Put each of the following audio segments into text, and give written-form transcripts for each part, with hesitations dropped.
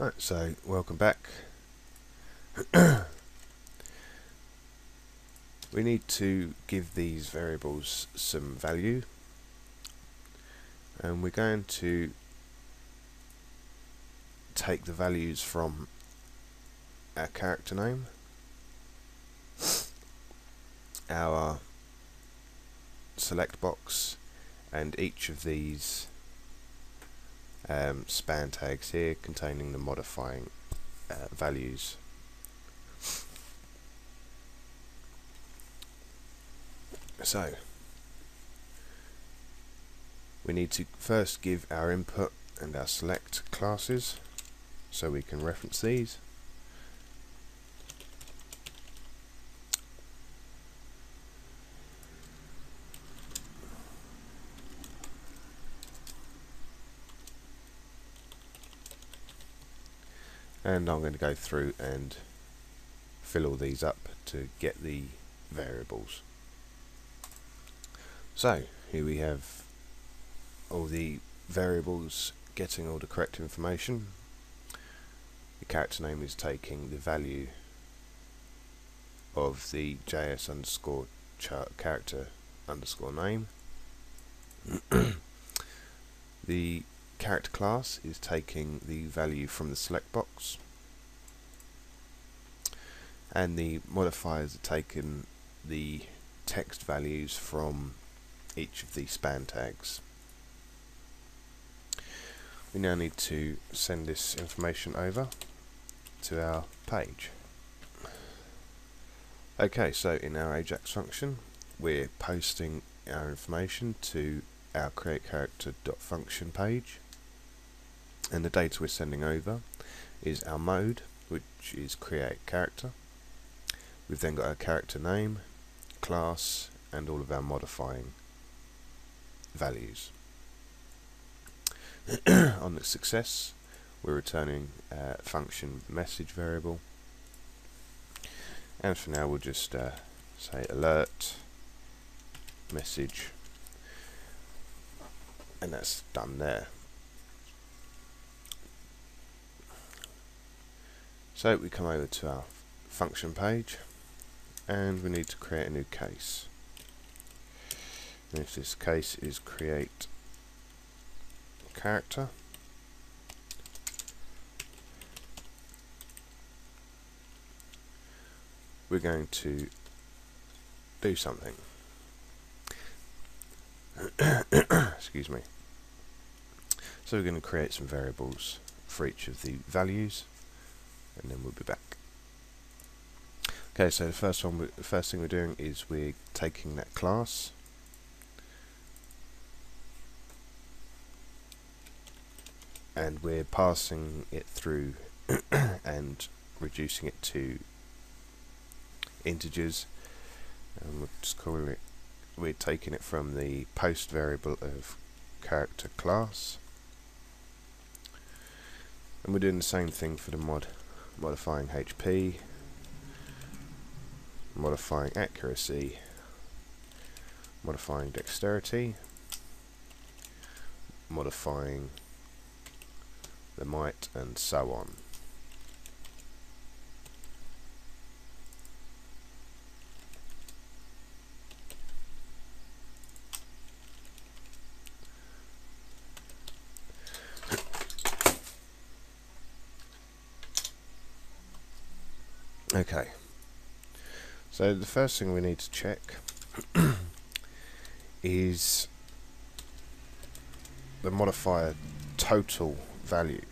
Right, so welcome back. We need to give these variables some value, and we're going to take the values from our character name, our select box, and each of these span tags here containing the modifying values. So we need to first give our input and our select classes so we can reference these. And I'm going to go through and fill all these up to get the variables. So here we have all the variables getting all the correct information. The character name is taking the value of the JS underscore character underscore name. The character class is taking the value from the select box, and the modifiers are taking the text values from each of the span tags. We now need to send this information over to our page. Okay, so in our Ajax function we're posting our information to our createCharacter.function page, and the data we're sending over is our mode, which is create character. We've then got our character name, class, and all of our modifying values. On the success, we're returning function message variable, and for now we'll just say alert message, and that's done there. So we come over to our function page, and we need to create a new case. And if this case is create character, we're going to do something. Excuse me. So we're going to create some variables for each of the values, and then we'll be back. Okay, so the first thing we're doing is we're taking that class, and we're passing it through and reducing it to integers, and we'll just call it, we're taking it from the post variable of character class, and we're doing the same thing for the modifying HP, modifying accuracy, modifying dexterity, modifying the might, and so on. Okay, so the first thing we need to check is the modifier total value,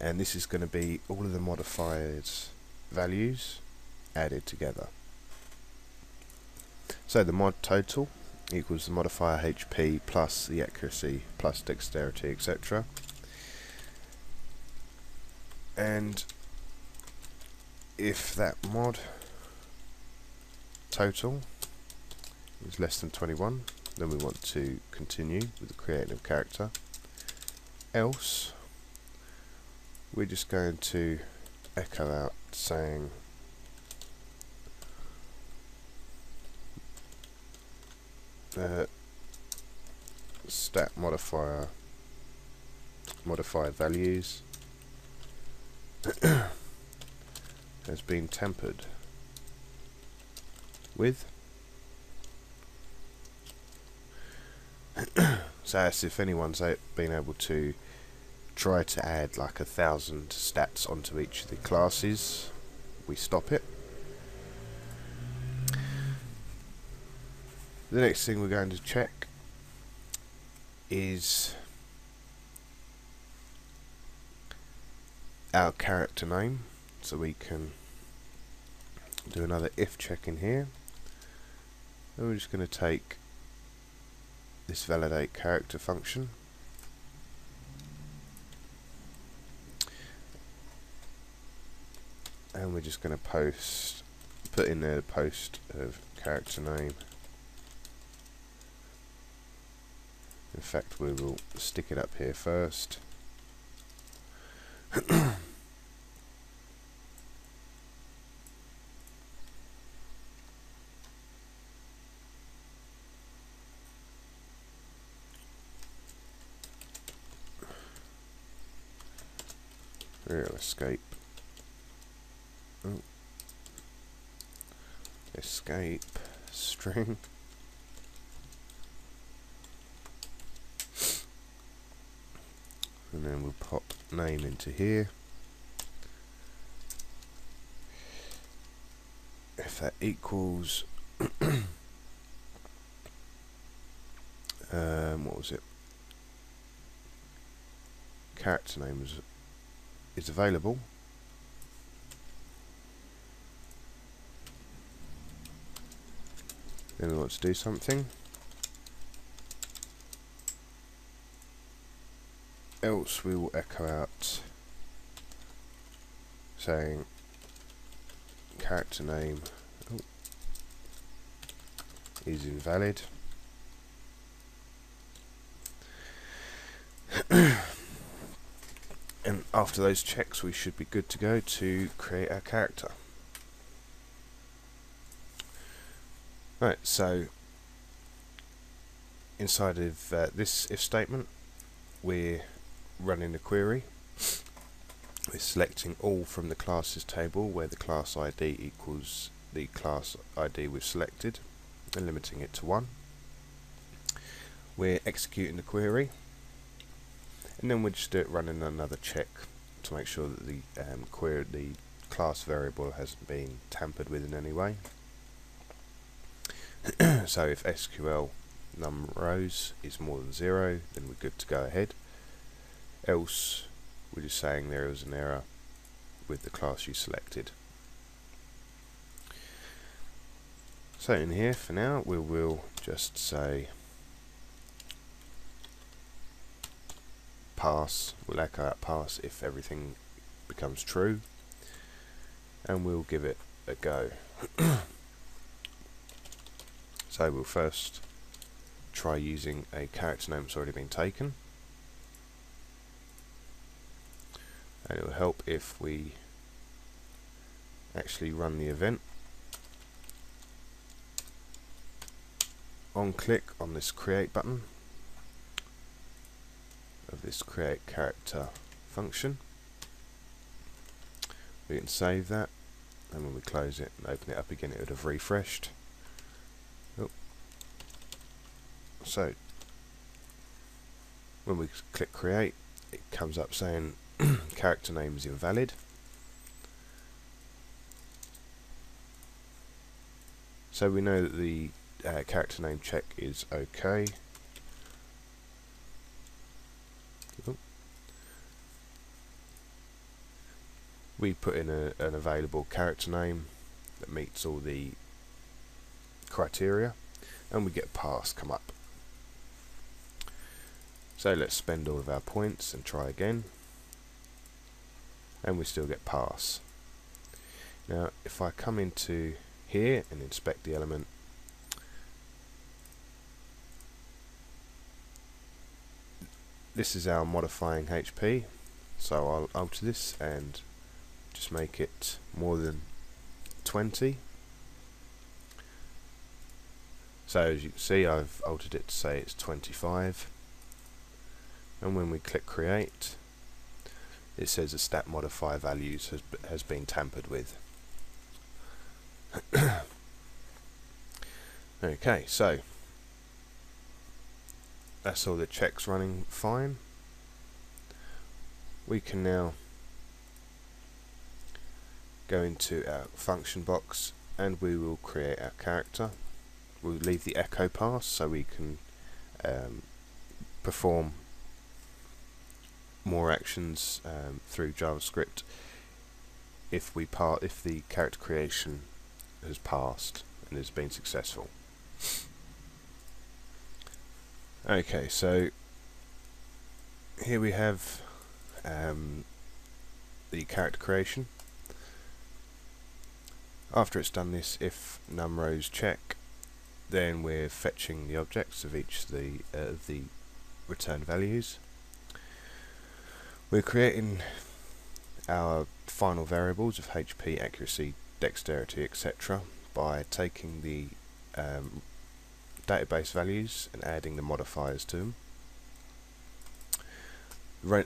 and this is going to be all of the modifiers values added together. So the mod total equals the modifier HP plus the accuracy plus dexterity, etc. And if that mod total is less than 21, then we want to continue with the creating of character. Else, we're just going to echo out saying stat modifier modify values has been tempered with so as if anyone's been able to try to add like 1,000 stats onto each of the classes, we stop it. The next thing we're going to check is our character name, so we can do another if check in here, and we're just going to take this validate character function, and we're just going to put in a post of character name. In fact, we will stick it up here first. Real escape. Oh. Escape string. And then we'll pop name into here. If that equals what was it? Character name is available. Then we want to do something else. We will echo out saying character name is invalid. And after those checks, we should be good to go to create our character. Right, so inside of this if statement, we're running the query. We're selecting all from the classes table where the class ID equals the class ID we've selected and limiting it to 1. We're executing the query, and then we'll just do it running another check to make sure that the class variable hasn't been tampered with in any way. So if SQL num rows is more than 0, then we're good to go ahead. Else, we're just saying there is an error with the class you selected. So in here for now, we will just say pass. We'll echo out pass if everything becomes true, and we'll give it a go. So we'll first try using a character name that's already been taken, and it will help if we actually run the event. On click on this create button of this create character function, we can save that, and when we close it and open it up again, it would have refreshed. Oh. So when we click create, it comes up saying character name is invalid. So we know that the character name check is okay. We put in an available character name that meets all the criteria, and we get a pass come up. So let's spend all of our points and try again, and we still get pass. Now if I come into here and inspect the element, this is our modifying HP, so I'll alter this and just make it more than 20. So as you can see, I've altered it to say it's 25, and when we click create, it says a stat modifier values has been tampered with. Okay, so that's all the checks running fine. We can now go into our function box and we will create our character. We'll leave the echo pass so we can perform more actions through JavaScript if the character creation has passed and has been successful. Okay, so here we have the character creation. After it's done this, if numRows check, then we're fetching the objects of each of the returned values. We're creating our final variables of HP, accuracy, dexterity, etc. by taking the database values and adding the modifiers to them.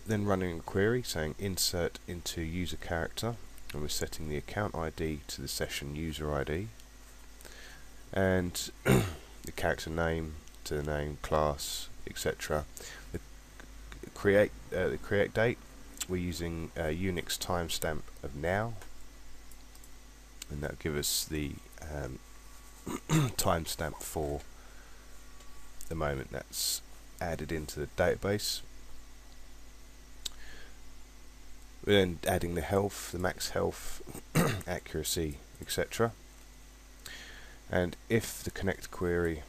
Then running a query saying insert into user character, and we're setting the account ID to the session user ID, and the character name to the name, class, etc. The create date, we're using a Unix timestamp of now, and that'll give us the timestamp for the moment that's added into the database. We're then adding the health, the max health, accuracy, etc. And if the connect query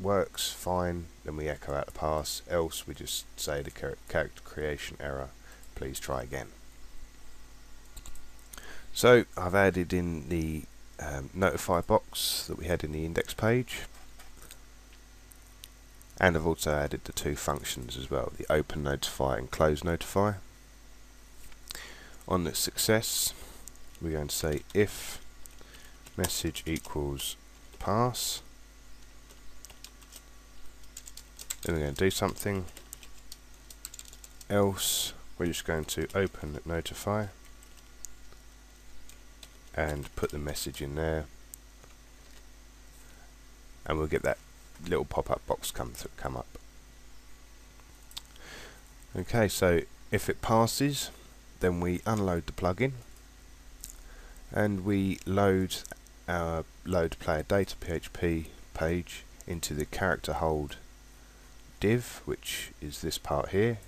works fine, then we echo out the pass, else we just say the character creation error, please try again. So I've added in the notify box that we had in the index page, and I've also added the two functions as well, the open notify and close notify. On the success, we're going to say if message equals pass, then we're going to do something. Else, we're just going to open notify and put the message in there, and we'll get that little pop-up box come up. Okay, so if it passes, then we unload the plugin and we load our load player data PHP page into the character hold div, which is this part here,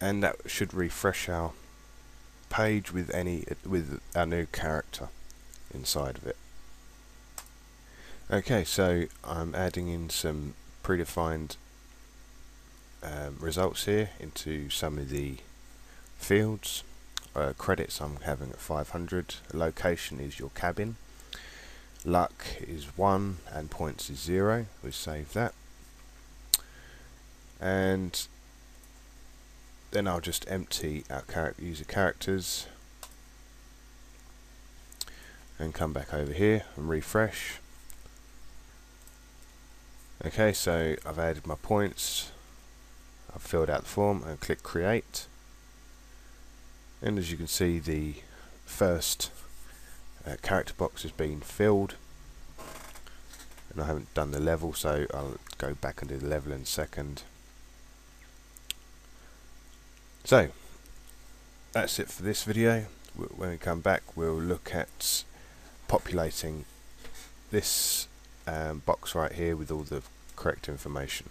and that should refresh our page with our new character inside of it. Okay, so I'm adding in some predefined results here into some of the fields. Credits I'm having at 500, location is your cabin, luck is 1 and points is 0, we save that. And then I'll just empty our user characters and come back over here and refresh. Okay, so I've added my points, I've filled out the form and click create, and as you can see the first character box has been filled, and I haven't done the level, so I'll go back and do the level in a second. So that's it for this video. When we come back, we'll look at populating this box right here with all the correct information.